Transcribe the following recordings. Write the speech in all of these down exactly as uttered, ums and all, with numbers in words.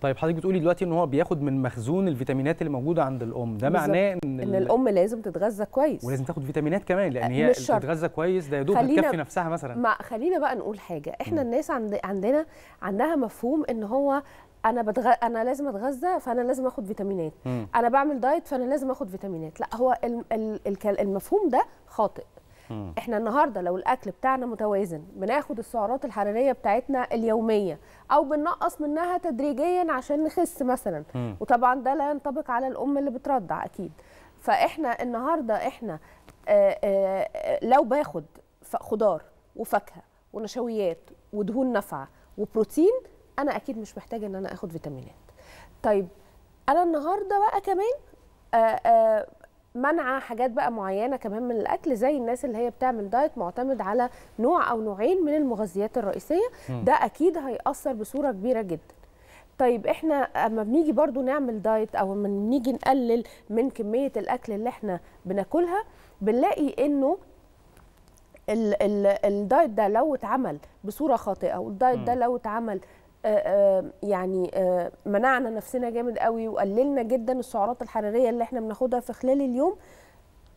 طيب حضرتك بتقولي دلوقتي ان هو بياخد من مخزون الفيتامينات اللي موجوده عند الام، ده معناه ان ان الام لازم تتغذى كويس ولازم تاخد فيتامينات كمان، لان هي بتتغذى كويس ده يا دوب بتكفي نفسها مثلا. ما خلينا بقى نقول حاجه، احنا م. الناس عند عندنا عندها مفهوم ان هو انا بتغ... انا لازم اتغذى فانا لازم اخد فيتامينات، م. انا بعمل دايت فانا لازم اخد فيتامينات. لا، هو ال... ال... ال... المفهوم ده خاطئ. م. احنا النهارده لو الاكل بتاعنا متوازن، بناخد السعرات الحراريه بتاعتنا اليوميه او بننقص منها تدريجيا عشان نخس مثلا، م. وطبعا ده لا ينطبق على الام اللي بترضع اكيد. فاحنا النهارده احنا آآ آآ لو باخد خضار وفاكهه ونشويات ودهون نافعه وبروتين، انا اكيد مش محتاجه ان انا اخد فيتامينات. طيب انا النهارده بقى كمان آآ آآ منع حاجات بقى معينه كمان من الاكل، زي الناس اللي هي بتعمل دايت معتمد على نوع او نوعين من المغذيات الرئيسيه، م. ده اكيد هيأثر بصوره كبيره جدا. طيب احنا اما بنيجي برضو نعمل دايت او اما بنيجي نقلل من كميه الاكل اللي احنا بناكلها، بنلاقي انه ال ال الدايت ده لو اتعمل بصوره خاطئه، والدايت ده لو اتعمل آآ يعني آآ منعنا نفسنا جامد قوي وقللنا جدا السعرات الحراريه اللي احنا بناخدها في خلال اليوم،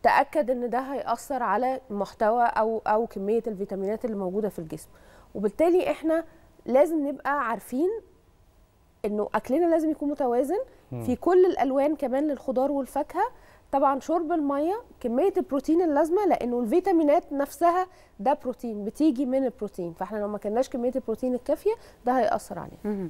تاكد ان ده هيأثر على محتوى او او كميه الفيتامينات اللي موجوده في الجسم. وبالتالي احنا لازم نبقى عارفين انه اكلنا لازم يكون متوازن في كل الالوان كمان للخضار والفاكهه، طبعا شرب الميه، كميه البروتين اللازمه، لانه الفيتامينات نفسها ده بروتين بتيجي من البروتين، فاحنا لو ما كناش كميه البروتين الكافيه ده هيأثر علينا.